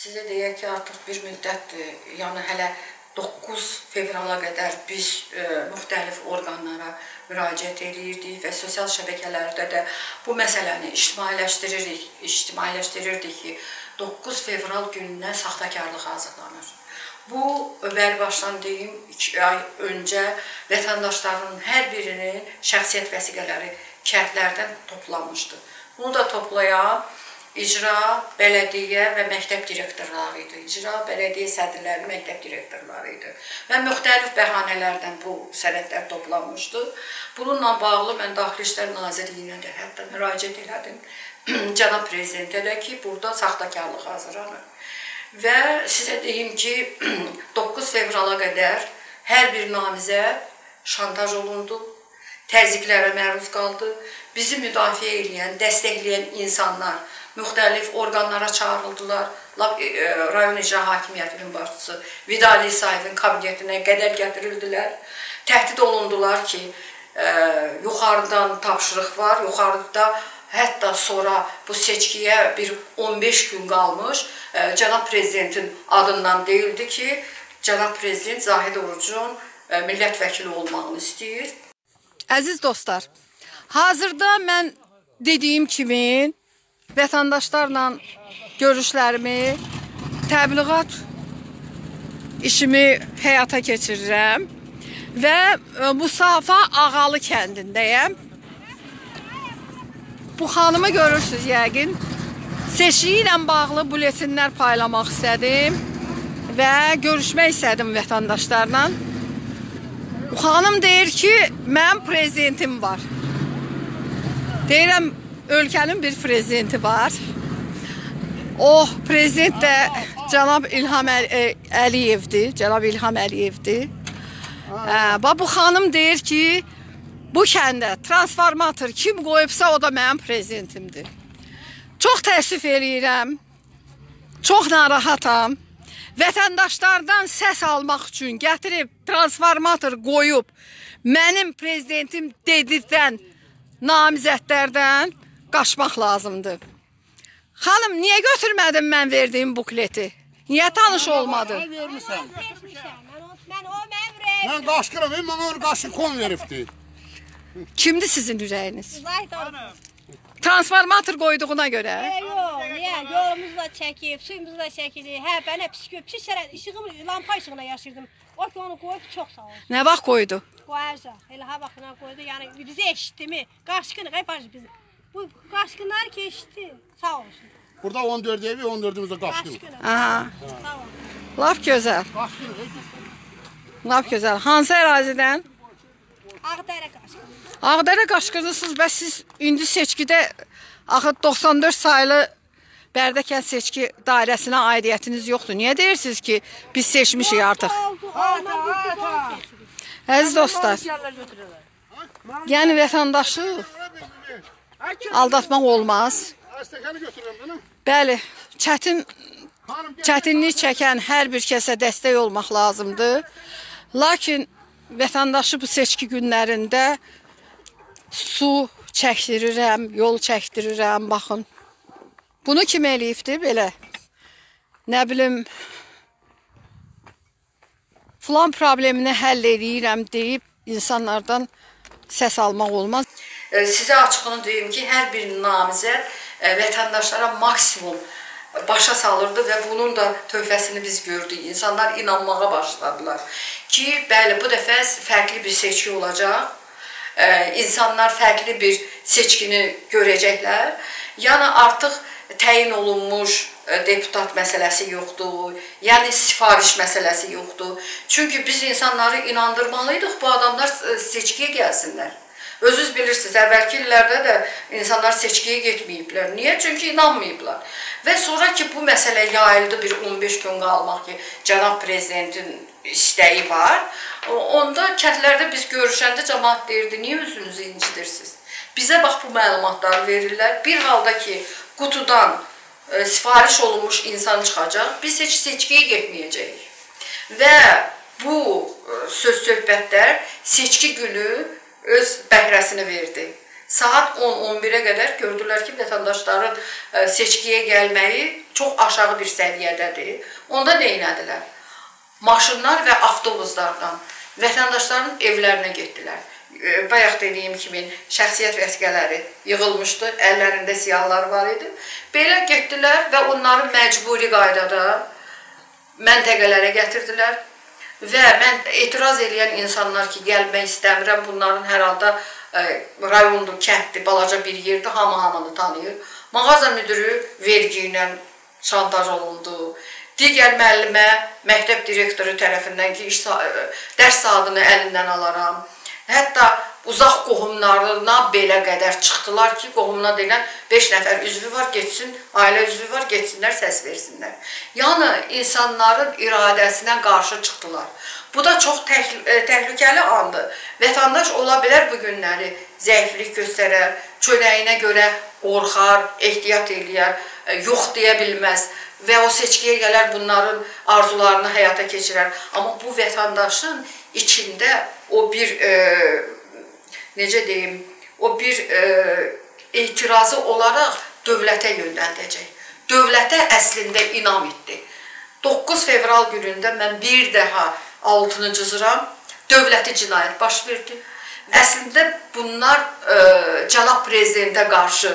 Sizə deyək ki, artıq bir müddətdir, yəni hələ 9 fevrala qədər biz müxtəlif orqanlara müraciət edirdik və sosial şəbəkələrdə də bu məsələni ictimailəşdirirdik ki, 9 fevral gününə saxtakarlıq hazırlanır. Bu, bərbaşdan deyim, 2 ay öncə vətəndaşların hər birinin şəxsiyyət vəsiqələri kərtlərdən toplanmışdı. Bunu da toplayan İcra, bələdiyyə və məktəb direktorları idi. İcra, bələdiyyə sədrləri, məktəb direktorları idi. Və müxtəlif bəhanələrdən bu sənədlər toplanmışdı. Bununla bağlı mən Daxili İşlər Nazirliyinə də hətta müraciət elədim. Cənab Prezidentə də ki, burada saxtakarlıq hazırlanır. Və sizə deyim ki, 9 fevrala qədər hər bir namizəd şantaj olundu, təzyiqlərə məruz qaldı. Bizi müdafiə edən, dəstəkləyən insanlar müxtəlif orqanlara çağırıldılar. Rayon İcra Hakimiyyətinin başçısı Vidadi İsayevin kabinetinə qədər gətirildilər. Təhdid olundular ki, yuxarıdan tapşırıq var, yuxarıda hətta sonra bu seçkiyə bir 15 gün qalmış cənab prezidentin adından deyildi ki, cənab prezident Zahid Orucun millət vəkili olmağını istəyir. Əziz dostlar, hazırda mən dediyim kimi vətəndaşlarla görüşlərimi, təbliğat işimi həyata keçirirəm və Musafa Ağalı kəndindəyəm. Bu xanımı görürsünüz yəqin. Seçki ilə bağlı buletinlər paylamaq istədim və görüşmək istədim vətəndaşlarla. Bu xanım deyir ki, mənim prezidentim var. Deyirəm, ölkənin bir prezidenti var. O prezident də cənab İlham Əliyevdir. Bu xanım deyir ki, bu kəndə transformator kim qoyubsa o da mənim prezidentimdir. Çox təəssüf eləyirəm. Çox narahatam. Vətəndaşlardan səs almaq üçün gətirib transformator qoyub mənim prezidentim dedirdən namizədlərdən qaçmaq lazımdır. Xanım, niyə götürmədim mən verdiyim bukleti? Niyə tanış olmadı? Mən qaşqırım, mən onu qaşı kon veribdir. Kimdir sizin ürəyiniz? Transformator qoyduğuna görə? Yox, yolumuzu da çəkib, suyumuzu da çəkib. Hə, bənə pis-göpçü şərəd, lampa işığına yaşırdım. O, onu qoyub, çox sağ olsun. Nə vaxt qoydu? Qoyacaq, elə ha baxına qoydu. Yəni, bizi eşitdi mi? Qaşqınıq, ay bacı bizi. Bu qaşqınlar keçdi, sağ olsun. Burada 14 evi, 14-ümüzdə qaşqınıq. Qaşqınıq, sağ olun. Laf gözəl. Hansı ərazidən? Ağdərə qaşqınıq. Ağdərə qaşqınıqsınız və siz indi seçkidə 94 sayılı Bərdə kənd seçki dairəsinə aidiyyətiniz yoxdur. Niyə deyirsiniz ki, biz seçmişik artıq? Əziz dostlar, yəni vətəndaşı aldatmaq olmaz. Bəli, çətinlik çəkən hər bir kəsə dəstək olmaq lazımdır. Lakin vətəndaşı bu seçki günlərində su çəkdirirəm, yol çəkdirirəm, baxın. Bunu kim eləyibdir, belə? Nə bilim, filan problemini həll eləyirəm deyib insanlardan səs almaq olmaz. Sizə açıqını deyim ki, hər bir namizəd vətəndaşlara maksimum başa salırdı və bunun da töhfəsini biz gördük. İnsanlar inanmağa başladılar ki, bəli, bu dəfə fərqli bir seçki olacaq. İnsanlar fərqli bir seçkini görəcəklər. Yəni, artıq təyin olunmuş deputat məsələsi yoxdur, yəni sifariş məsələsi yoxdur. Çünki biz insanları inandırmalıydıq, bu adamlar seçkiyə gəlsinlər. Özünüz bilirsiniz, əvvəlki illərdə də insanlar seçkiyə getməyiblər. Niyə? Çünki inanmayıblar. Və sonra ki, bu məsələ yayıldı bir 15 gün qalmaq ki, cənab prezidentin istəyi var. Onda kəndlərdə biz görüşəndə cəmaət deyirdi, niyə özünüzü incidirsiniz? Bizə bax bu məlumatları verirlər. Bir halda ki, qutudan sifariş olunmuş insan çıxacaq, biz heç seçkiyə getməyəcəyik. Və bu söz-söhbətlər seçki günü öz bəhrəsini verdi. saat 10-11'e kadar gördüler ki, vətəndaşların seçkiyə gəlməyi çox aşağı bir səviyyədədir. Onda nə etdilər? Maşınlar və avtobuslardan vətəndaşların evlərinə getdilər. Bayaq dediyim kimi şəxsiyyət vəsiqələri yığılmışdı, əllərində siyahılar var idi. Belə getdilər və onları məcburi qaydada məntəqələrə gətirdilər. Və mən etiraz edən insanlar ki, gəlmək istəmirəm, bunların hər halda rayondur, kənddir, balaca bir yerdir, hamı-hamını tanıyır. Mağaza müdürü vergi ilə şantaj olundu. Digər müəllimə məktəb direktoru tərəfindən ki, dərs saatını əlindən alaram. Hətta uzaq qohumlarına belə qədər çıxdılar ki, qohumuna deyilən 5 nəfər üzvü var, geçsin, ailə üzvü var, geçsinlər, səs versinlər. Yəni, insanların iradəsinə qarşı çıxdılar. Bu da çox təhlükəli andır. Vətəndaş ola bilər bu günləri zəiflik göstərər, çönəyinə görə qorxar, ehtiyat eləyər, yox deyə bilməz və o seçkiyə gələr bunların arzularını həyata keçirər. Amma bu vətəndaşın içində o bir necə deyim, o bir etirazı olaraq dövlətə yönləndəcək. Dövlətə əslində inam etdi. 9 fevral günündə mən bir daha altını cızıram, dövləti cinayət baş verdi. Əslində bunlar cənab prezidentə qarşı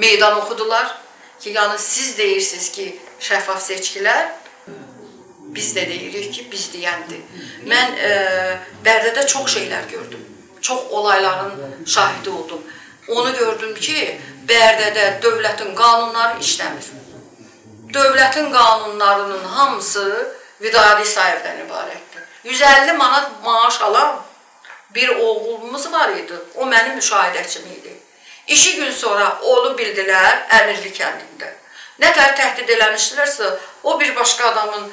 meydan oxudular ki, yəni siz deyirsiniz ki, şəffaf seçkilər, biz də deyirik ki, biz deyəndir. Mən Bərdədə çox şeylər gördüm. Çox olayların şahidi oldum. Onu gördüm ki, Bərdədə dövlətin qanunları işləmir. Dövlətin qanunlarının hamısı Vidadi İsayevdən ibarətdir. 150 manat maaş alan bir oğulumuz var idi. O mənim müşahidəçim idi. 2 gün sonra onu bildilər Əmirli kəndində. Nə qədər təhdid eləmişdilərsə, o bir başqa adamın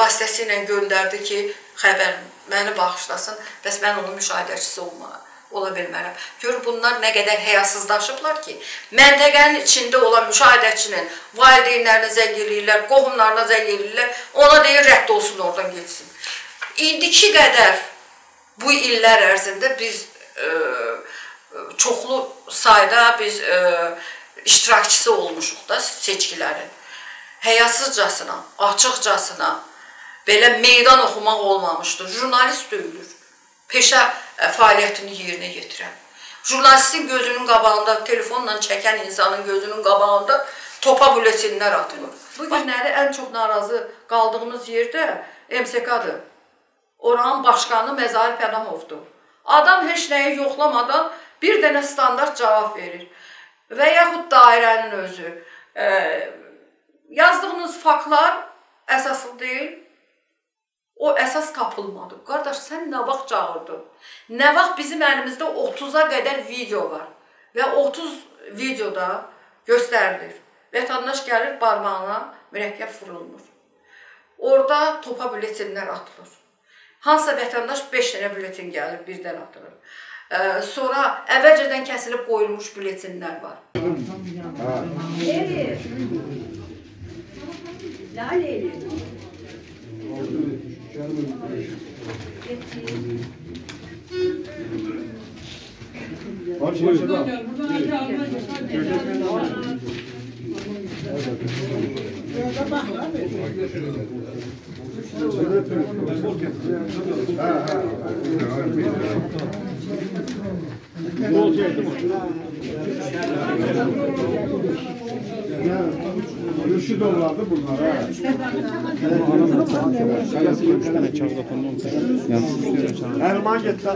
vasitəsilə göndərdi ki, xəbər məni bağışlasın, bəs mən onun müşahidəçisi ola bilmərəm. Gör, bunlar nə qədər həyasızlaşıblar ki, məntəqənin içində olan müşahidəçinin valideynlərinə zəng eləyirlər, qohumlarına zəng eləyirlər, ona deyir, rədd olsun, oradan geçsin. İndiki qədər bu illər ərzində biz çoxlu sayda biz iştirakçısı olmuşuq da seçkilərin. Həyasızcasına, açıqcasına belə meydan oxumaq olmamışdır. Jurnalist döyülür, peşə fəaliyyətini yerinə yetirən. Jurnalistin gözünün qabağında, telefonla çəkən insanın gözünün qabağında topa buletinlər atılır. Bu günləri ən çox narazı qaldığımız yerdə MSK-dır. Oranın başkanı Məzahir Pənahovdur. Adam heç nəyi yoxlamadan bir dənə standart cavab verir. Və yaxud dairənin özü. Yazdığınız faktlar əsaslı deyil, o əsas tapılmadı. Qardaş, sən nə vaxt çağırdın? Nə vaxt bizim əlimizdə 30-a qədər video var və 30 videoda göstərilir. Vətəndaş gəlir, barmağına mürəkkəb vurulmur. Orada topa biletinlər atılır. Hansısa vətəndaş 5 dənə biletin gəlir, birdən atılır. Sonra əvvəlcədən kəsilib qoyulmuş biletinlər var. Lale'yle. Üçü dolardı bunlara. Elman getir.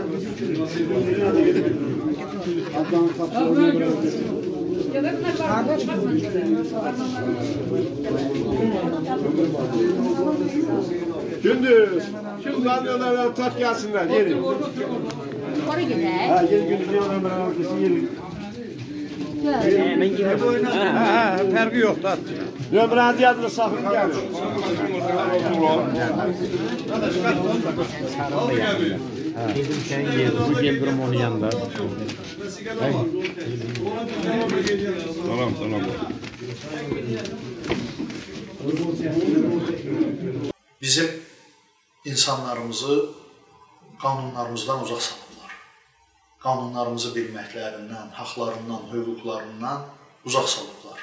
Adnan kapıları bırak. Gündüz. Şu kamyonlara tak gelsinler. Yeri. Oraya gidelim. Ha, gel gündüz yola beraber kesin. Fərqi yoxdur. Nömrənizi yadına saxın gəlir. Sən yedir, bu geldirim onun yanında. Salam, salam. Bizim insanlarımızı qanunlarımızdan uzaq salırlar. qanunlarımızı bilməklərindən, haqlarından, hüquqlarından uzaq salıblar.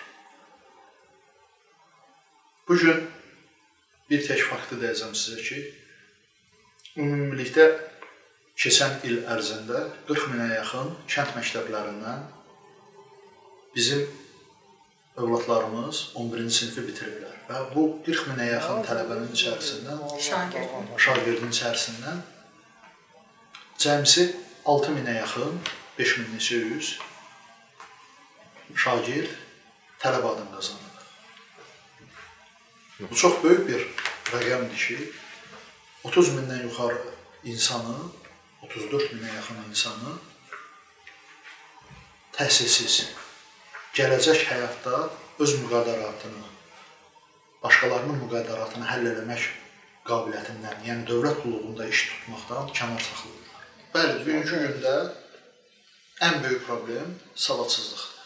Bugün bir tək faktı deyəcəm sizə ki, ümumilikdə keçən il ərzində 40 minə yaxın kənd məktəblərindən bizim övladlarımız 11-ci sinifi bitiriblər və bu 40 minə yaxın tələbənin içərisindən, şagirdin içərisindən cəmsi 6 minə yaxın, 5200 şagird tələbə adını qazanır. Bu çox böyük bir rəqəmdir ki, 30 mindən yuxarı insanı, 34 minə yaxın insanı təhsilsiz, gələcək həyatda öz müqədəratını, başqalarının müqədəratını həll eləmək qabiliyyətindən, yəni dövlət qulluğunda iş tutmaqdan kənar saxlanırlar. Bəli, bugünkü gündə ən böyük problem savadsızlıqdır.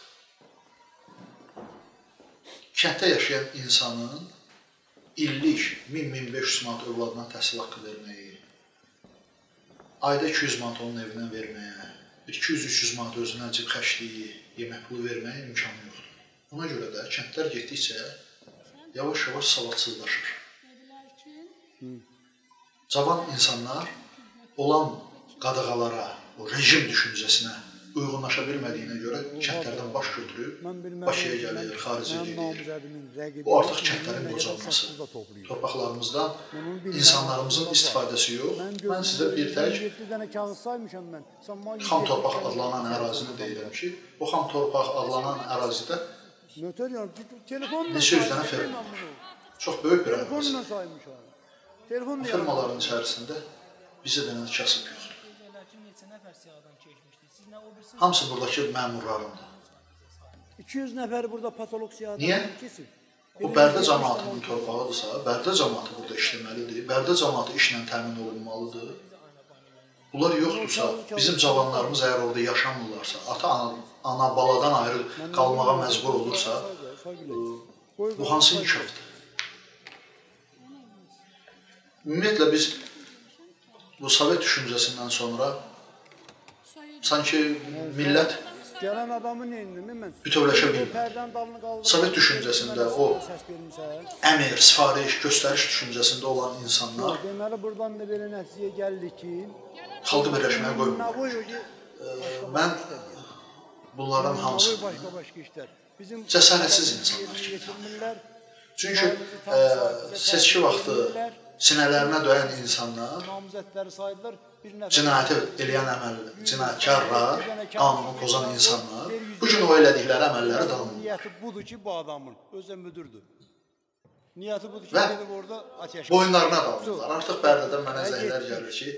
Kənddə yaşayan insanın illik 1000-1500 manat övladına təhsil haqqı verməyi, ayda 200 manat onun evinə verməyə, 200-300 manat özünə cib xərcliyi, yemək pulu verməyə imkanı yoxdur. Ona görə də kəndlər getdikcə yavaş-yavaş savadsızlaşır. Cavan insanlar olan qadağalara, o rejim düşüncəsinə uyğunlaşa bilmədiyinə görə kəndlərdən baş götürüb, Bakıya gəlir, xaricə gedir. Bu artıq kəndlərin qocalması. Torpaqlarımızda insanlarımızın istifadəsi yox. Mən sizə bir tək xam torpaq adlanan ərazini deyirəm ki, o xam torpaq adlanan ərazidə neçə yüz dənə ferma var. Çox böyük bir ərazidir. Bu fermaların içərisində bizə dənə kasıb yoxdur. Hamısı buradakı məmurlarındır. 200 nəfər burada patoloq siyahıdır. Niyə? O Bərdə cəmaatının torpağıdırsa, Bərdə cəmaatı burada işləməlidir, Bərdə cəmaatı işlə təmin olunmalıdır. Bunlar yoxdursa, bizim cavanlarımız əgər orada yaşamırlarsa, ata-ana baladan ayrı qalmağa məcbur olursa, bu hansı inkişafdır? Ümumiyyətlə, biz bu Sovet düşüncəsindən sonra sanki millət bütövləşə bilmir. Sovet düşüncəsində o əmir, sifariş, göstəriş düşüncəsində olan insanlar xalqı birləşməyə qoymur. Mən bunların hamısını cəsarətsiz insanlar kimi tanıyam. Çünki seçki vaxtı sinələrinə döyən insanlar, cinayəti eləyən cinayətkarlar, qanunu pozan insanlar, bu gün o elədikləri əməlləri danılır. Niyyəti budur ki, bu adamın özə müdürdür. Niyyəti budur ki, gedib orada ateş qoyur. Boyunlarına qalırlar. Artıq Bərdədən mənə zəhlər gəlir ki,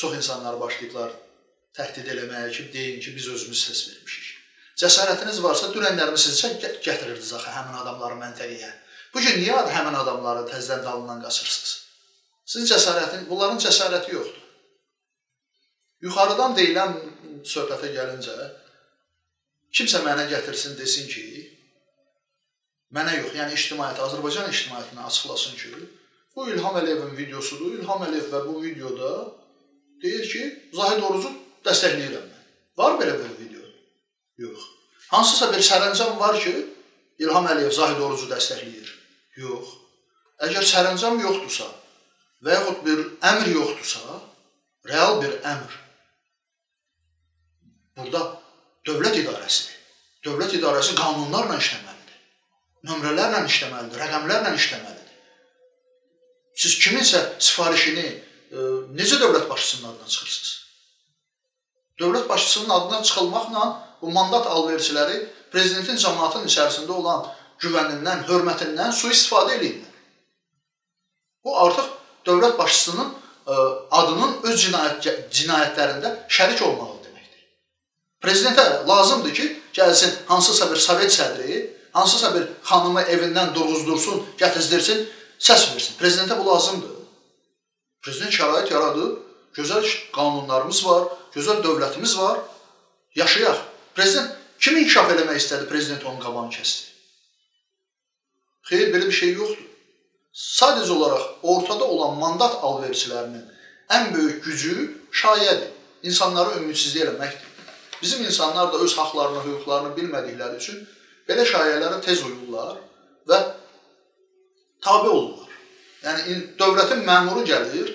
çox insanlar başlayıblar təhdid eləməyə ki, deyin ki, biz özümüz səs vermişik. Cəsarətiniz varsa, dünənlərimi sizcə gətirirdiniz axı həmin adamları məntəliyə. Bugün niyə həmin adamları təzdən dalından qaçırsınız? Sizin cəsarətiniz, bunların cəsarəti yoxdur. Yuxarıdan deyilən söhbətə gəlincə, kimsə mənə gətirsin, desin ki, mənə yox, yəni ictimaiyyəti, Azərbaycan ictimaiyyətini açıqlasın ki, bu İlham Əliyevin videosudur, İlham Əliyev və bu videoda deyir ki, Zahid Orucu dəstəkləyirəm mən. Var belə bir video? Yox. Hansısa bir sərəncam var ki, İlham Əliyev Zahid Orucu dəstəkləyir. Yox. Əgər sərəncam yoxdursa və yaxud bir əmr yoxdursa, real bir əmr, burada dövlət idarəsidir. Dövlət idarəsi qanunlarla işləməlidir, nömrələrlə işləməlidir, rəqəmlərlə işləməlidir. Siz kiminsə sifarişini necə dövlət başçısının adına çıxırsınız? Dövlət başçısının adına çıxılmaqla bu mandat alverçiləri prezidentin cəmaatın içərisində olan güvənindən, hörmətindən sui-istifadə edilmir. Bu artıq dövlət başçısının adının öz cinayətlərində şərik olmağı deməkdir. Prezidentə lazımdır ki, gəlsin hansısa bir sovet sədri, hansısa bir xanımı evindən durğuzdursun, gətizdirsin, səs versin. Prezidentə bu lazımdır. Prezident şərait yaradıb, gözəl qanunlarımız var, gözəl dövlətimiz var, yaşayaq. Prezident kimi inkişaf eləmək istədi, prezident onun qabağını kəsdi. Xeyr, belə bir şey yoxdur. Sadəcə olaraq ortada olan mandat alverçilərinin ən böyük gücü şayədir. insanları ümidsizlik eləməkdir. Bizim insanlar da öz haqlarını, hüquqlarını bilmədikləri üçün belə şayələrə tez uyurlar və tabi olurlar. Yəni, dövlətin məmuru gəlir,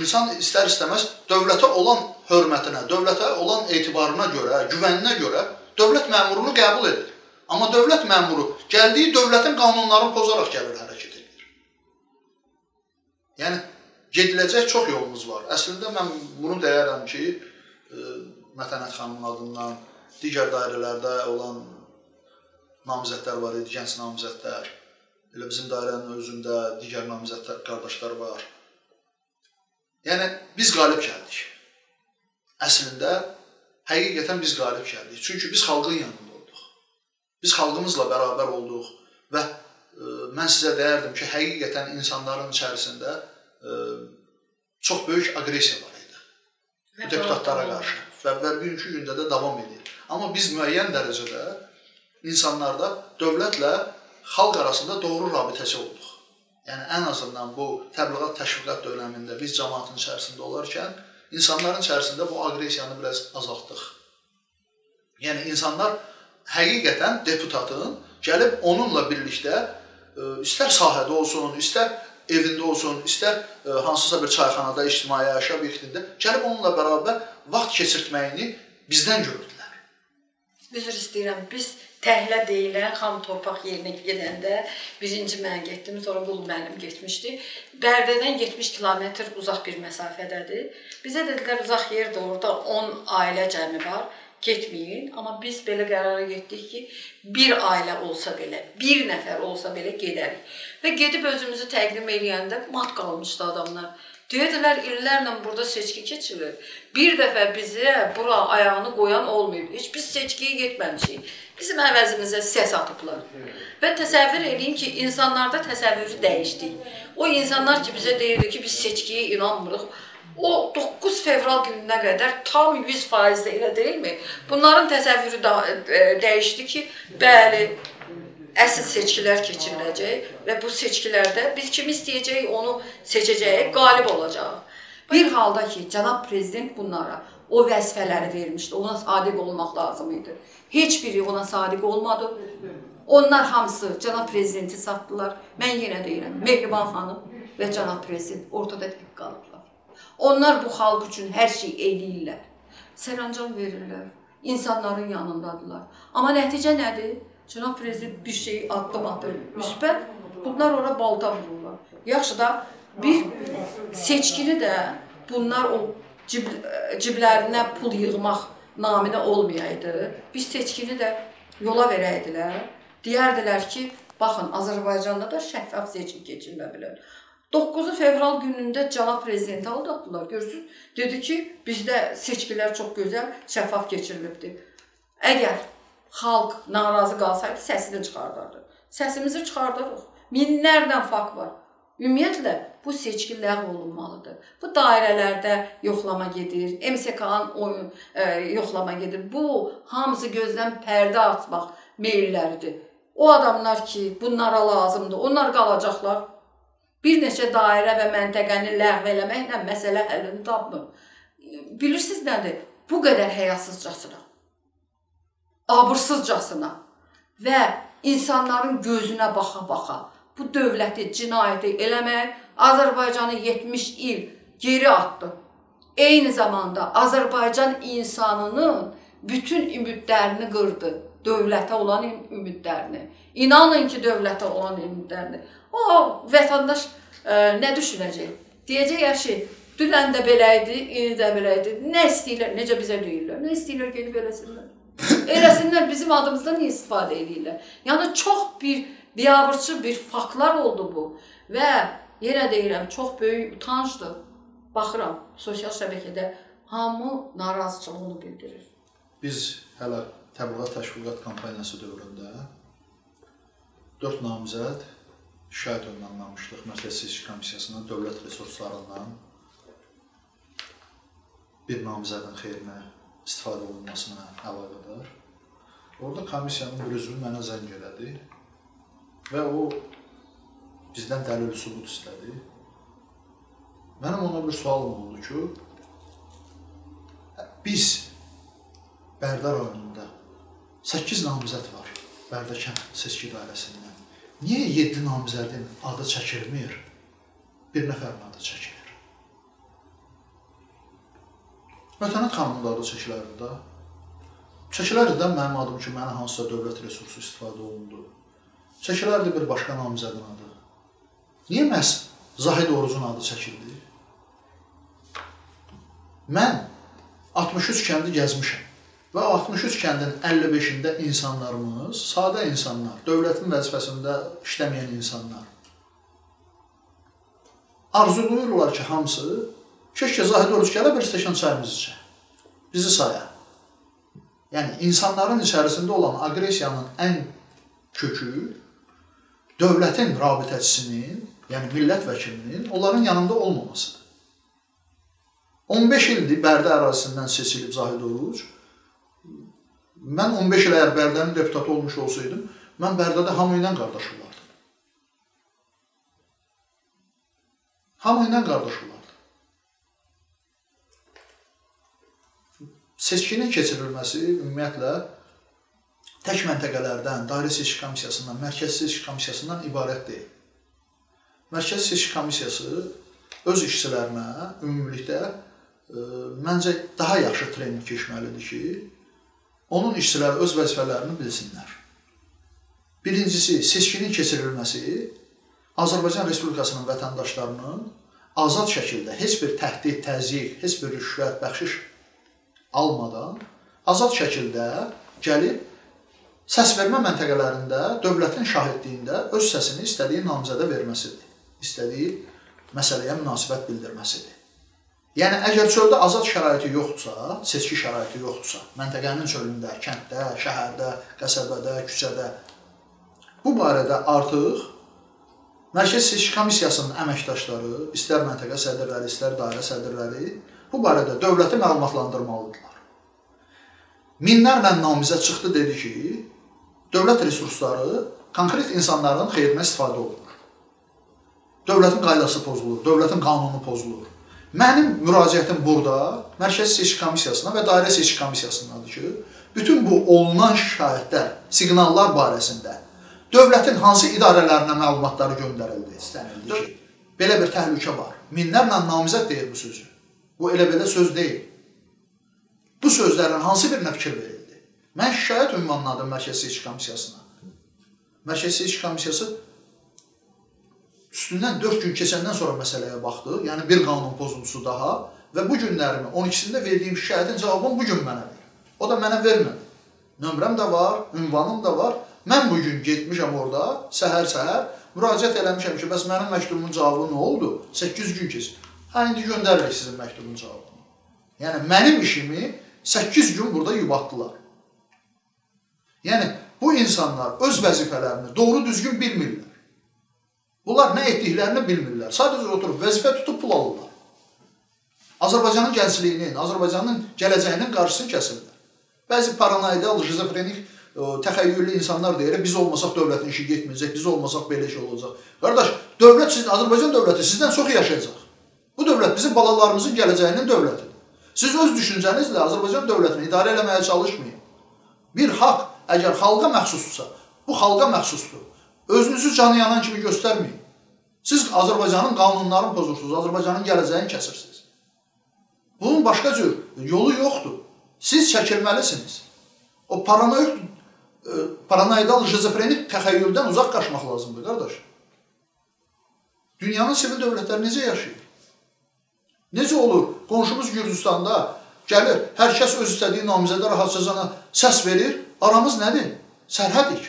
insan istər-istəməz dövlətə olan hörmətinə, dövlətə olan etibarına görə, güvəninə görə dövlət məmurunu qəbul edir. Amma dövlət məmuru gəldiyi dövlətin qanunlarını pozaraq gəlir, hərəkət edir. Yəni, gediləcək çox yolumuz var. Əslində, mən bunu deyərəm ki, Mətənət xanımın adından digər dairələrdə olan namizətlər var idi, gənc namizətlər. Elə bizim dairənin özündə digər namizətlər, qardaşlar var. Yəni, biz qalib gəldik. Əslində, həqiqətən biz qalib gəldik. Çünki biz xalqın yanında olduq. Biz xalqımızla bərabər olduq və mən sizə deyərdim ki, həqiqətən insanların içərisində çox böyük aqressiya var idi bu deputatlara qarşı və bugünkü gündə də davam edir. Amma biz müəyyən dərəcədə insanlarda dövlətlə xalq arasında doğru rabitəsi olduq. Yəni, ən azından bu təbliğat təşviqat dönəmində biz cəmaatın içərisində olarkən insanların içərisində bu aqressiyanı biraz azaltdıq. Yəni, insanlar həqiqətən deputatın gəlib onunla birlikdə istər sahədə olsun, istər evində olsun, istər hansısa bir çayxanada, ictimai yaşa birlikdə gəlib onunla bərabər vaxt keçirtməyini bizdən gördülər. Üzr istəyirəm, biz təhlə deyilən xam torpaq yerinə gedəndə birinci mən getdim, sonra qul müəllim getmişdi. Bərdədən 70 kilometr uzaq bir məsafədədir. Bizə dedilər, uzaq yerdir, orada 10 ailə cəmi var, getməyin. Amma biz belə qərara getdik ki, bir ailə olsa belə, bir nəfər olsa belə gedərik. Və gedib özümüzü təqdim eləyəndə mat qalmışdı adamlar. Deyirlər, illərlə burada seçki keçirir. Bir dəfə bizə bura ayağını qoyan olmayıb. Heç biz seçkiyə getməmişik. Bizim əvəzimizə səs atıblar. Və təsəvvür edin ki, insanlarda təsəvvürü dəyişdik. O insanlar ki, bizə deyirdi ki, biz seçkiyə inanmırıq. O 9 fevral gününə qədər tam 100% elə deyilmi? Bunların təsəvvürü dəyişdi ki, bəli, əsl seçkilər keçiriləcək və bu seçkilərdə biz kimi istəyəcəyik, onu seçəcəyik, qalib olacaq. Bir halda ki, cənab prezident bunlara o vəzifələri vermişdi, ona sadiq olmaq lazım idi. Heç biri ona sadiq olmadı. Onlar hamısı cənab prezidenti satdılar. Mən yenə deyirəm, Mehriban xanım və cənab prezident ortada tək qalıblar. Onlar bu xalq üçün hər şey eləyirlər. Sərəncam verirlər, insanların yanındadırlar. Amma nəticə nədir? Cənab prezident bir şeyi addım atır, müsbət, bunlar ona balta vururlar. Yaxşı da bir seçkini də bunlar o ciblərinə pul yığmaq naminə olmayaydı. Biz seçkini də yola verəydilər, deyərdilər ki, baxın, Azərbaycanda da şəffaf seçki keçirmə bilər. 9 fevral günündə cənab prezidenti aldatdılar, görürsünüz, dedi ki, bizdə seçkilər çox gözəl, şəffaf keçirilibdir. Əgər xalq narazı qalsaydı, səsini çıxardardı. Səsimizi çıxardarıq. Minlərlə fakt var. Ümumiyyətlə, bu seçki ləğv olunmalıdır. Bu dairələrdə yoxlama gedir, MSK-nın yoxlama gedir. Bu, hamısı gözdən pərdə atmaq meyilləridir. O adamlar ki, bunlara lazımdır, onlar qalacaqlar. Bir neçə dairə və məntəqəni ləğv eləməklə məsələ əlini tapmır. Bilirsiniz nədir? Bu qədər həyasızcasına, abırsızcasına və insanların gözünə baxa-baxa bu dövləti, cinayəti eləmək Azərbaycanı 70 il geri atdı. Eyni zamanda Azərbaycan insanının bütün ümidlərini qırdı, dövlətə olan ümidlərini. İnanın ki, dövlətə olan ümidlərini. O vətəndaş nə düşünəcək? Deyəcək, yaxşı, dünən də belə idi, indi də belə idi. Nə istəyirlər, necə bizə deyirlər, nə istəyirlər gedib eləsinlər. Eləsinlər bizim adımızdan istifadə edirlər. Yəni, çox bir biabırçı bir faktlar oldu bu və yenə deyirəm, çox böyük utancdır. Baxıram, sosial şəbəkədə hamı narazıçılığını bildirir. Biz hələ təbliğat təşviqat kampaniyası dövründə 4 namizəd şikayət önlənməmişdik Mərkəz Seçki Komissiyasından, dövlət resurslarından bir namizədin xeyrinə istifadə olunmasına əlaqədar. Orada komissiyanın bir üzvü mənə zəng elədi və o bizdən dəlil sübut istədi. Mənim ona bir sualım oldu ki, biz Bərdə rayonunda 8 namizəd var Bərdə kənd seçki dairəsindən. Niyə 7 namizədin adı çəkilmir? Bir nəfərin adı çəkilir. Vətənət xanımın adı çəkilərdir də. Çəkilərdir də mənim adım ki, mənə hansısa dövlət resursu istifadə olundu. Çəkilərdir bir başqa namizədin adı. Niyə məhz Zahid Orucun adı çəkildi? Mən 63 kəndi gəzmişəm. Və 63 kəndin 55-də insanlarımız, sadə insanlar, dövlətin vəzifəsində işləməyən insanlar arzulayırlar ki, hamısı keşke Zahid Oruc gələ bir stəkan çayımız içə, bizi saya. Yəni, insanların içərisində olan aqressiyanın ən kökü dövlətin rabitəçisinin, yəni millət vəkilinin onların yanında olmamasıdır. 15 ildir Bərdə ərazisindən seçilib Zahid Oruc. Mən 15 il əgər Bərdənin deputatı olmuş olsaydım, mən Bərdədə hamı ilə qardaş olardım. Hamı ilə qardaş olardım. Seçkinin keçirilməsi ümumiyyətlə tək məntəqələrdən, Dairə Seçki Komissiyasından, Mərkəz Seçki Komissiyasından ibarət deyil. Mərkəz Seçki Komissiyası öz işçilərinə ümumilikdə məncə daha yaxşı trening keçməlidir ki, onun işçiləri öz vəzifələrini bilsinlər. Birincisi, seçkinin keçirilməsi Azərbaycan Respublikasının vətəndaşlarının azad şəkildə heç bir təhdid, təzyiq, heç bir rüşvət, bəxşiş almadan azad şəkildə gəlib səs vermə məntəqələrində, dövlətin şahidliyində öz səsini istədiyi namizədə verməsidir. İstədiyi məsələyə münasibət bildirməsidir. Yəni, əgər çöldə azad şəraiti yoxdursa, seçki şəraiti yoxdursa, məntəqənin çölündə, kənddə, şəhərdə, qəsəbədə, küçədə, bu barədə artıq Mərkəz Seçki Komissiyasının əməkdaşları, istər məntəqə sədrləri, istər dairə sədrləri bu barədə dövləti məlumatlandırmalıdırlar. Minlərlə namizə çıxdı dedi ki, dövlət resursları konkret insanların xeyrinə istifadə olunur. Dövlətin qaydası pozulur, dövlətin qanunu pozulur. Mənim müraciətim burada Mərkəz Seçki Komissiyasına və Dairə Seçki Komissiyasındadır ki, bütün bu olunan şikayətlər, siqnallar barəsində dövlətin hansı idarələrinə məlumatları göndərildi, istənildi ki, belə bir təhlükə var. Minlərlə namizəd deyir bu sözü. Bu elə-belə söz deyil. Bu sözlərin hansı birinə fikir verildi? Mən şikayət ünvanladım Mərkəz Seçki Komissiyasına. Mərkəz Seçki Komissiyası üstündən 4 gün keçəndən sonra məsələyə baxdı, yəni bir qanun pozuntusu daha və bu günlərimi 12-sində verdiyim şikayətin cavabını bu gün mənə verir. O da mənə vermədi. Nömrəm də var, ünvanım da var. Mən bu gün getmişəm orada, səhər-səhər, müraciət eləmişəm ki, bəs mənim məktubumun cavabı nə oldu? 8 gün keçir. Hə, indi göndəririk sizin məktubun cavabını. Yəni, mənim işimi 8 gün burada yubatdılar. Yəni, bu insanlar öz vəzifələrini doğru düzgün bilmirlər. Bunlar nə etdiklərini bilmirlər. Sadəcə oturub vəzifə tutub pul alırlar. Azərbaycanın gəncliyinin, Azərbaycanın gələcəyinin qarşısını kəsirlər. Bəzi paranoidal, şizofrenik, təxəyyüllü insanlar deyir, biz olmasaq dövlətin işi getməyəcək, biz olmasaq belə şey olacaq. Qardaş, dövlət sizin, Azərbaycan dövləti sizdən çox yaşayacaq. Bu dövlət bizim balalarımızın gələcəyinin dövlətidir. Siz öz düşüncənizlə Azərbaycan dövlətini idarə eləməyə çalışmayın. Bir haqq, əgər xalqa məxsusdursa, bu xalqa məxsusdur. Özünüzü canı yanan kimi göstərməyin. Siz Azərbaycanın qanunlarını pozursunuz, Azərbaycanın gələcəyini kəsirsiniz. Bunun başqa cür yolu yoxdur. Siz çəkilməlisiniz. O paranoidal, şizofrenik təxəyyüldən uzaq qaçmaq lazımdır, qardaş. Dünyanın sivil dövlətləri necə yaşayır? Necə olur? Qonşumuz Gürcüstanda gəlir, hər kəs öz istədiyi namizədə rahatçasına səs verir. Aramız nədir? Sərhədik.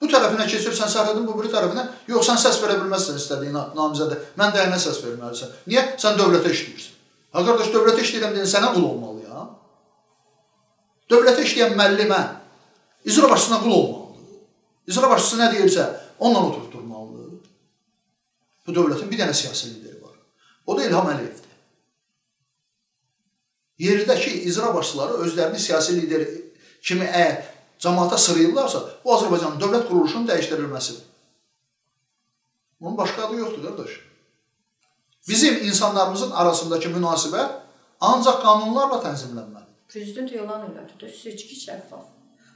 Bu tərəfinə keçirsən sərhədin, bu biri tərəfinə, yox, sən səs verə bilməzsən istədiyin namizədə, mən dəyənə səs verməlisən. Niyə? Sən dövlətə işləyirsən. Ha, qardaş, dövlətə işləyirəm deyən sənə qul olmalı, ya. Dövlətə işləyən müəllimə, icra başçısına qul olmalıdır. İcra başçısı nə deyirsə, ondan oturtdurmalıdır. Bu dövlətin bir dənə siyasi lideri var. O da İlham Əliyevdir. Yerdəki icra başçıları özlərini siyasi lideri kimi cəmaata sırayırlarsa, bu Azərbaycanın dövlət quruluşunun dəyişdirilməsidir. Bunun başqa adı yoxdur, qardaş. Bizim insanlarımızın arasındakı münasibət ancaq qanunlarla tənzimlənməlidir. Prezident elan elədi də, seçki şəffaf.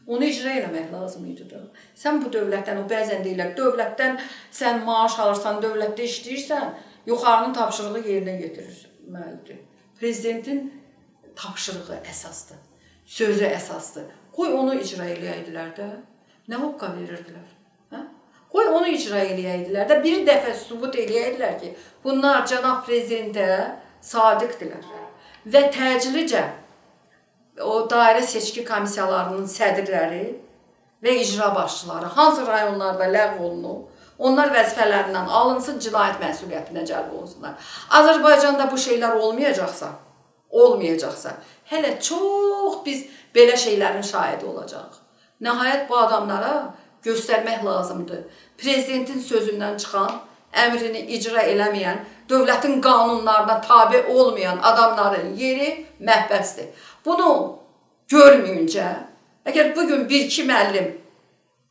Onu icra eləmək lazım idi də. Sən bu dövlətdən, o bəzən deyirlər, dövlətdən sən maaş alırsan, dövlətdə işləyirsən, yuxarının tapşırığı yerinə getirilməlidir. Prezidentin tapşırığı əsasdır, sözü əsasdır. Qoy onu icra eləyədilər də, nə hoqqa verirdilər? Qoy onu icra eləyədilər də, bir dəfə sübut eləyədilər ki, bunlar cənab prezidentə sadiqdirlər və təcilcə o dairə seçki komissiyalarının sədirləri və icra başçıları hansı rayonlarda ləğv olunub, onlar vəzifələrindən alınsın, cinayət məsuliyyətinə cəlb olsunlar. Azərbaycanda bu şeylər olmayacaqsa, hələ çox biz belə şeylərin şahidi olacaq. Nəhayət bu adamlara göstərmək lazımdır. Prezidentin sözündən çıxan, əmrini icra eləməyən, dövlətin qanunlarına tabi olmayan adamların yeri məhbəsdir. Bunu görməyincə, əgər bugün bir-iki müəllim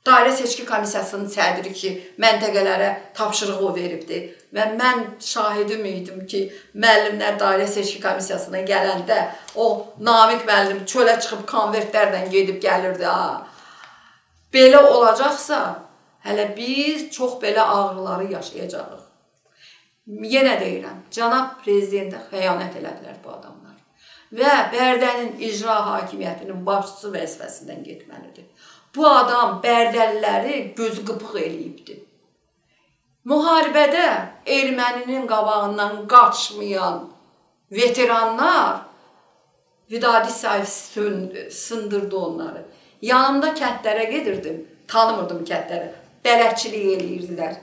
Dairə Seçki Komissiyasının sədri ki, məntəqələrə tapşırığı o veribdir və mən şahidim idim ki, müəllimlər Dairə Seçki Komissiyasına gələndə o namik müəllim çölə çıxıb konvertlərdən gedib gəlirdi. Belə olacaqsa, hələ biz çox belə ağrıları yaşayacağıq. Yenə deyirəm, cənab prezidentə xəyanət elədilər bu adamlar. Və Bərdənin icra hakimiyyətinin başçısı vəzifəsindən getməlidir. Bu adam bərdəliləri gözü qıpıq eləyibdir. Müharibədə erməninin qabağından qaçmayan veteranlar Vidadi İsayev sındırdı onları. Yanımda kəndlərə gedirdim, tanımırdım kəndlərə. Bələdçilik eləyirdilər.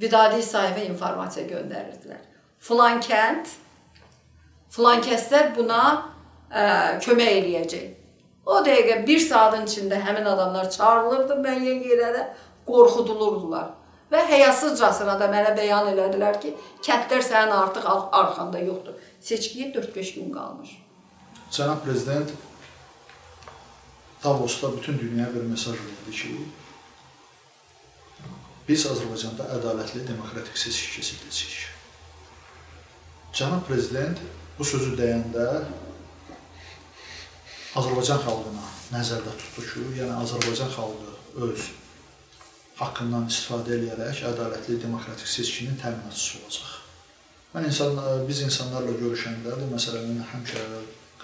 Vidadi İsayevə informasiya göndərirdilər. Filan kənd filankəslər buna kömək eləyəcək. O dəqiqə bir saatın içində həmin adamlar çağırılırdı müəyyən yerə də, qorxudulurdular. Və həyasızcasına da mənə bəyan elədilər ki, kəndlər sənin artıq arxanda yoxdur. Seçkiyə 4-5 gün qalmış. Cənab Prezident Davosda bütün dünyaya bir mesaj verdi ki, biz Azərbaycanda ədalətli demokratik seçki keçiriləcək. Cənab Prezident bu sözü deyəndə Azərbaycan xalqına nəzərdə tutdu ki, yəni Azərbaycan xalqı öz haqqından istifadə edərək ədalətli demokratik seçkinin təminatçısı olacaq. Biz insanlarla görüşəndə bu məsələni həmişə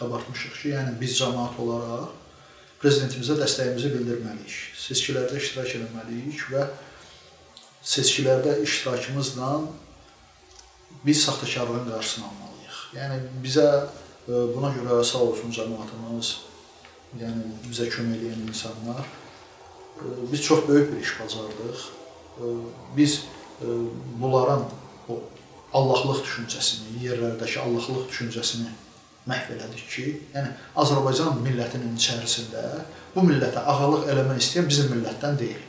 qabartmışıq ki, yəni biz cəmaət olaraq prezidentimizə dəstəyimizi bildirməliyik, seçkilərdə iştirak etməliyik və seçkilərdə iştirakımızla biz saxtakarlığın qarşısını almalıyıq. Yəni, bizə buna görə sağ olsun cəmiyyətimiz, yəni bizə kömək edən insanlar. Biz çox böyük bir iş bacardıq. Biz bunların Allahlıq düşüncəsini, yerlərdəki Allahlıq düşüncəsini məhv elədik ki, yəni Azərbaycan millətinin içərisində bu millətə ağalıq eləmək istəyən bizim millətdən deyil.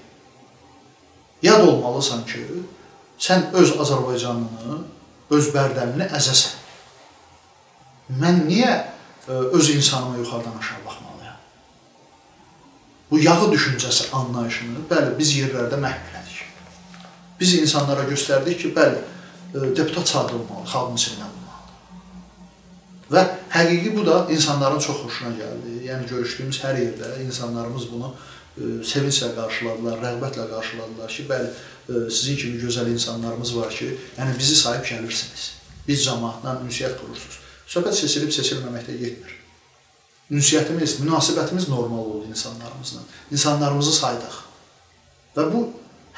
Yad olmalısan ki, sən öz Azərbaycanını, öz bərdənini əzəsən. Mən niyə öz insanıma yuxarıdan aşağı baxmalıyam? Bu yağı düşüncəsi anlayışını, bəli, biz yerlərdə məhv elədik. Biz insanlara göstərdik ki, bəli, deputat sadə olmalı, xalqın içində olmalı. Və həqiqi bu da insanların çox xoşuna gəldi. Yəni, görüşdüyümüz hər yerdə insanlarımız bunu sevinclə qarşıladılar, rəğbətlə qarşıladılar ki, bəli, sizin kimi gözəl insanlarımız var ki, yəni bizi sahib gəlirsiniz, biz cəmaatla ünsiyyət qurursunuz. Söhbət seçilib-seçilməməkdə getmir. Ünsiyyətimiz, münasibətimiz normal oldu insanlarımızla. İnsanlarımızı saydıq. Və bu,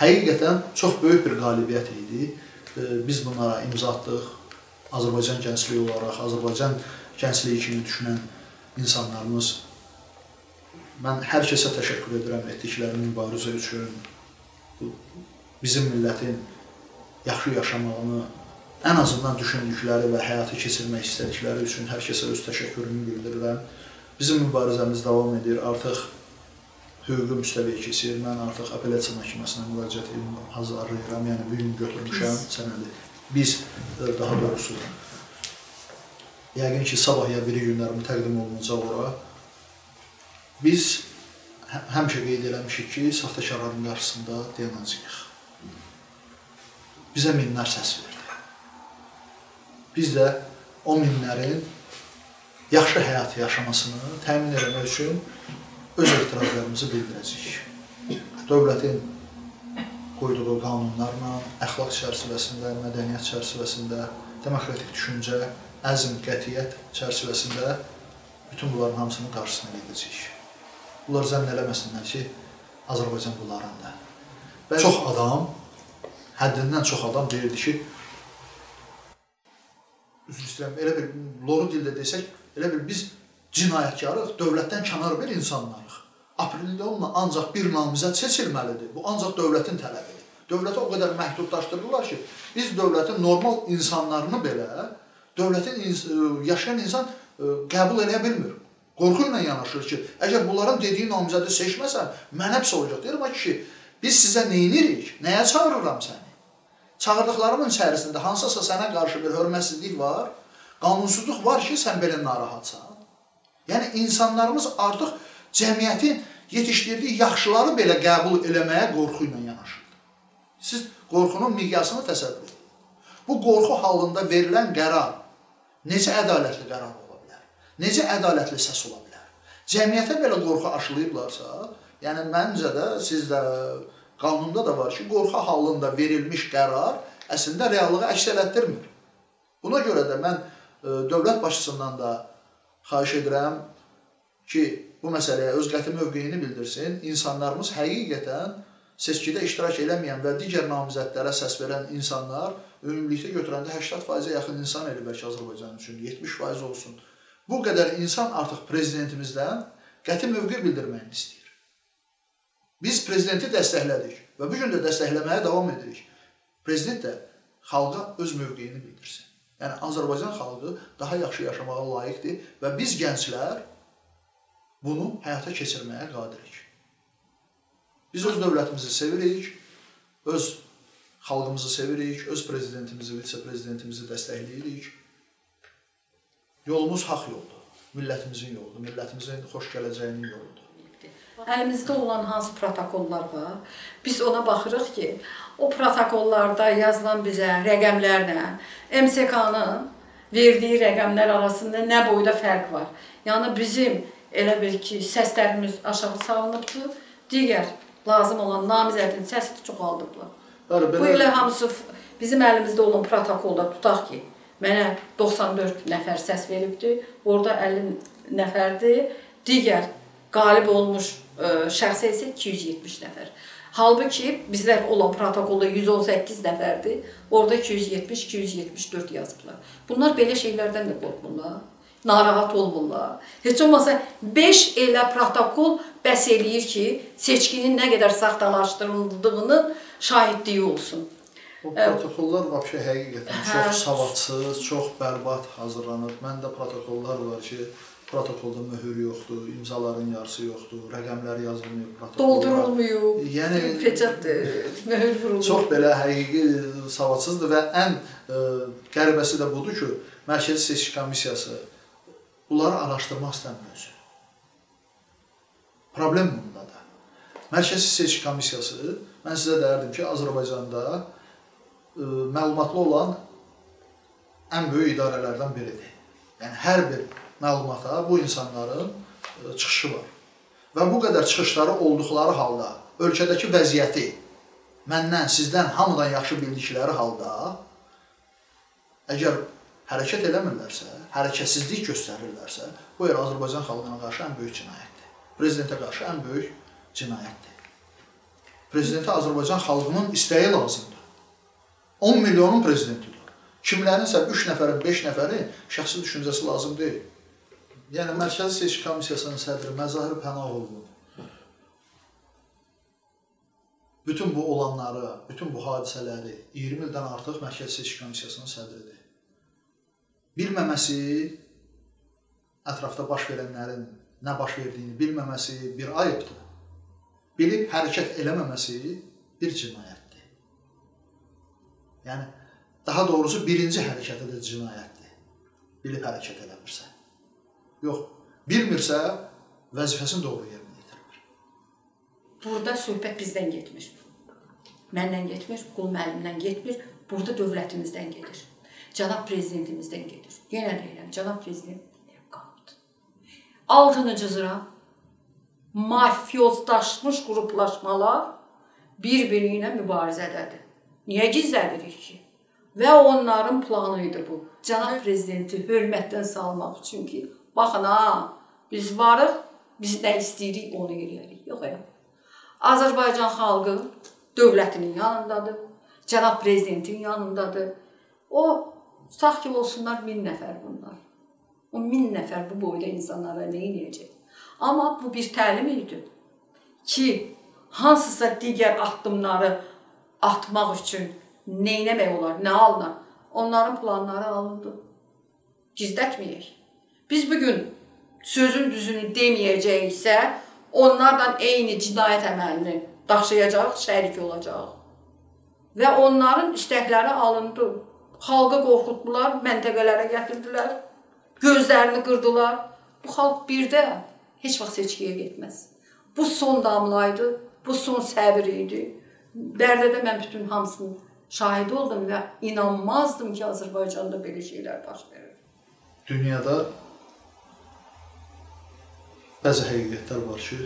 həqiqətən çox böyük bir qalibiyyət idi. Biz bunlara imza atdıq, Azərbaycan gəncliyi olaraq, Azərbaycan gəncliyi kimi düşünən insanlarımız. Mən hər kəsə təşəkkür edirəm etdiklərini mübarizə üçün. Bizim millətin yaxşı yaşamağını, ən azından düşündükləri və həyatı keçirmək istədikləri üçün hər kəsə öz təşəkkürümü bildirirəm. Bizim mübarizəmiz davam edir, artıq hüquqi müstəviyə keçir, mən artıq apellyasiya məhkəməsinə müraciət hazırlayıram, yəni bir gün götürmüşəm sənədi. Biz daha doğrusu, yəqin ki, sabah ya biri günlərimi təqdim olunacaq ora, biz həmişə qeyd eləmişik ki, saxtakarların qarşısında dayanacağıq. Bizə minlər səs verdi. Biz də o minlərin yaxşı həyat yaşamasını təmin etmək üçün öz etirazlarımızı bildirəcəyik. Dövlətin qoyduğu qanunlarla, əxlaq çərçivəsində, mədəniyyət çərçivəsində, demokratik düşüncə, əzm, qətiyyət çərçivəsində bütün bunların hamısının qarşısına gedəcəyik. Bunlar zənn eləməsinlər ki, Azərbaycan bunlarında. Çox adam, həddindən çox adam deyirdi ki, üzr istəyirəm, elə bir, loru dildə desək, elə bir biz cinayətkarıq, dövlətdən kənar bir insanlarıq. Aprildə onunla ancaq bir namizəd seçilməlidir. Bu ancaq dövlətin tələbidir. Dövləti o qədər məhdudlaşdırırlar ki, biz dövlətin normal insanlarını belə, dövlətin yaşayan insan qəbul eləyə bilmir. Qorxu ilə yanaşır ki, əgər bunların dediyi namizədi seçməsən, mənə pis olacaq. Deyirəm ki, biz sizə neyinirik, nəyə çağırıram səni? Çağırdıqlarımın içərisində hansısa sənə qarşı bir hörmətsizlik var, qanunsuzluq var ki, sən belə narahatsan. Yəni, insanlarımız artıq cəmiyyətin yetişdirdiyi yaxşıları belə qəbul eləməyə qorxu ilə yanaşır. Siz qorxunun miqyasını təsəvvür edin. Bu qorxu halında verilən qərar necə ədalətli qərar ola bilər? Necə ədalətli səs ola bilər? Cəmiyyətə belə qorxu aşılayıblarsa, yəni, məncə də, sizdə, qanunda da var ki, qorxu halında verilmiş qərar əslində reallığı əks etdirmir. Buna görə də mən dövlət başçısından da xahiş edirəm ki, bu məsələyə öz qəti mövqeyini bildirsin. İnsanlarımız həqiqətən seçkidə iştirak eləməyən və digər namizədlərə səs verən insanlar ümumilikdə götürəndə 80%-ə yaxın insan elə bəlkə Azərbaycan üçün, 70% olsun. Bu qədər insan artıq prezidentimizdən qəti mövqey bildirməyini istəyir. Biz prezidenti dəstəklədik və bu gün də dəstəkləməyə davam edirik. Prezident də xalqa öz mövqeyini bildirsin. Yəni, Azərbaycan xalqı daha yaxşı yaşamağa layiqdir və biz gənclər bunu həyata keçirməyə qadirik. Biz öz dövlətimizi sevirik, öz xalqımızı sevirik, öz prezidentimizi, vitse-prezidentimizi dəstəkləyirik. Yolumuz haqq yoldur, millətimizin yoldur, millətimizin xoş gələcəyinin yoldur. Əlimizdə olan hansı protokollar var, biz ona baxırıq ki, o protokollarda yazılan bizə rəqəmlərlə MSK-nın verdiyi rəqəmlər arasında nə boyda fərq var. Yəni, bizim elə bil ki, səslərimiz aşağı salınıbdır, digər lazım olan namizədin səsi çoxaldıblar. Bu ilə hamısı bizim əlimizdə olan protokolda tutaq ki, mənə 94 nəfər səs veribdir, orada 50 nəfərdir, digər qalib olmuş şəxsə isə 270 nəfər. Halbuki bizlər olan protokolda 118 nəfərdir, orada 270-274 yazıblar. Bunlar belə şeylərdən də qorxmurlar, narahat olmurlar. Heç olmasa 5 elə protokol bəs eləyir ki, seçkinin nə qədər saxtalaşdırıldığının şahidliyi olsun. O protokollar vəbşə həqiqətən çox savadsız, çox bərbad hazırlanır. Məndə protokollar var ki, protokolda möhür yoxdur, imzaların yarısı yoxdur, rəqəmlər yazılmıyor. Doldurulmuyor, peçətdir, möhür vurulmuyor. Çox belə həqiqi savadsızdır və ən qəribəsi də budur ki, Mərkəz Seçki Komissiyası bunları araşdırmaq istəmir. Problem bunda da. Mərkəz Seçki Komissiyası, mən sizə deyərdim ki, Azərbaycanda məlumatlı olan ən böyük idarələrdən biridir. Yəni, hər bir məlumata bu insanların çıxışı var. Və bu qədər çıxışları olduqları halda, ölkədəki vəziyyəti məndən, sizdən, hamıdan yaxşı bildikləri halda, əgər hərəkət eləmirlərsə, hərəkətsizlik göstərirlərsə, bu yer Azərbaycan xalqına qarşı ən böyük cinayətdir. Prezidentə qarşı ən böyük cinayətdir. Prezidentə Azərbaycan xalqının istəyi lazımdır. 10 milyonun prezidentidir. Kimlərinsə 3 nəfərin, 5 nəfərin şəxsi düşüncəsi lazım deyil. Yəni, Mərkəzi Seçki Komissiyasının sədri Məzahir Pənahovun bütün bu olanları, bütün bu hadisələri 20 ildən artıq Mərkəzi Seçki Komissiyasının sədridir. Bilməməsi, ətrafda baş verənlərin nə baş verdiyini bilməməsi bir ayıbdır. Bilib hərəkət eləməməsi bir cinayətdir. Yəni, daha doğrusu birinci hərəkəti də cinayətdir. Bilib hərəkət eləmirsə. Yox, bilmirsə, vəzifəsini doğru yerinə yetirmir. Burada söhbət bizdən getmir. Məndən getmir, qul müəllimdən getmir. Burada dövlətimizdən gedir. Cənab prezidentimizdən gedir. Yenə deyirəm, cənab prezident qaldı. 6-cı zira mafiyozlaşmış qruplaşmalar bir-biri ilə mübarizədədir. Niyə gizlədirik ki? Və onların planıydı bu. Cənab prezidenti hörmətdən salmaq. Çünki baxın ha, biz varıq, biz nə istəyirik onu eləyərik. Yox ya. Azərbaycan xalqı dövlətinin yanındadır. Cənab prezidentin yanındadır. O, tutaq ki olsunlar 1000 nəfər bunlar. O 1000 nəfər bu boyda insanlara nə eləyəcək? Amma bu bir təlim idi ki, hansısa digər addımları atmaq üçün neyləmək olar, nə alınar? Onların planları alındı. Gizlətməyək. Biz bugün sözün düzünü deməyəcəksə, onlardan eyni cinayət əməlini daşıyacaq, şərik olacaq. Və onların istəkləri alındı. Xalqı qorxutdular, məntəqələrə gətirdilər, gözlərini qırdılar. Bu xalq birdə heç vaxt seçkiyə getməz. Bu son damlaydı, bu son səbir idi. Bərdədə mən bütün hamısını şahidi oldum və inanmazdım ki, Azərbaycanda belə şeylər baş verir. Dünyada bəzi həqiqətlər var ki,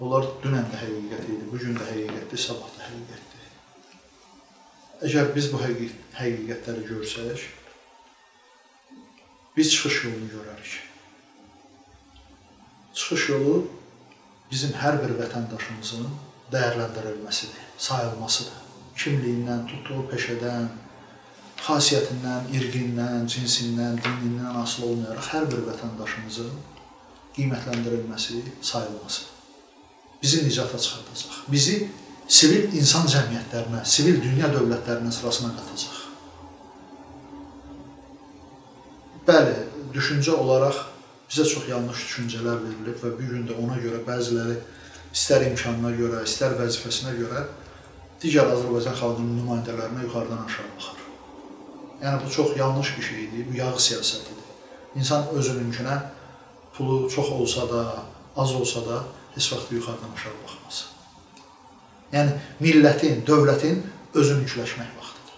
onlar dünən də həqiqət idi, bugün də həqiqətdir, sabah da həqiqətdir. Əgər biz bu həqiqətləri görsək, biz çıxış yolunu görərik. Çıxış yolu bizim hər bir vətəndaşımızın dəyərləndirilməsidir, sayılmasıdır. Kimliyindən, tutduğu peşədən, xasiyyətindən, irqindən, cinsindən, dinindən asılı olmayaraq hər bir vətəndaşımızın qiymətləndirilməsi, sayılması bizi nicata çıxardacaq. Bizi sivil insan cəmiyyətlərinə, sivil dünya dövlətlərinin sırasına qatacaq. Bəli, düşüncə olaraq bizə çox yanlış düşüncələr verilib və bir gün də ona görə bəziləri istər imkanına görə, istər vəzifəsinə görə digər Azərbaycan xalqının nümayəndələrinə yuxarıdan aşağı baxır. Yəni, bu çox yanlış bir şey idi, bu yağı siyasətidir. İnsan özününkünə pulu çox olsa da, az olsa da heç vaxt yuxarıdan aşağı baxmaz. Yəni, millətin, dövlətin özünükləşmək vaxtıdır.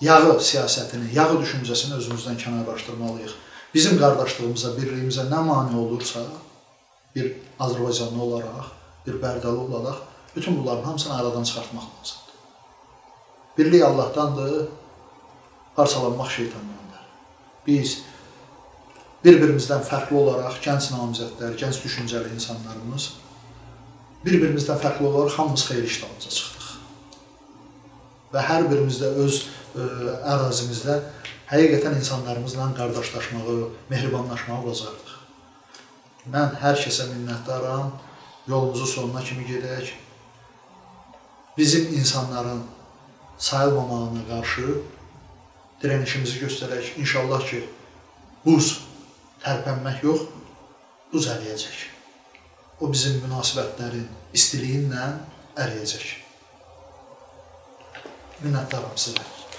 Yağı siyasətini, yağı düşüncəsini özümüzdən kənarlaşdırmalıyıq. Bizim qardaşlığımıza, birliyimizə nə mani olursa, bir Azərbaycanlı olaraq, bir Bərdəli olaraq, bütün bunların hamısını aradan çıxartmaq lazımdır. Birlik Allahdandır, parçalanmaq şeytandandır. Biz bir-birimizdən fərqli olaraq gənc namizədlər, gənc düşüncəli insanlarımız bir-birimizdən fərqli olaraq hamımız xeyir iştahımıza çıxdıq. Və hər birimiz də öz ərazimizdə həqiqətən insanlarımızla qardaşlaşmağı, mehribanlaşmağı bacarırıq. Mən hər kəsə minnətdaram, yolumuzu sonuna kimi gedək. Bizim insanların sayılmamağına qarşı direnişimizi göstərək. İnşallah ki, buz tərpənmək yox, buz əriyəcək. O bizim münasibətlərin istiliyinlə əriyəcək. Minnətdaram sizə.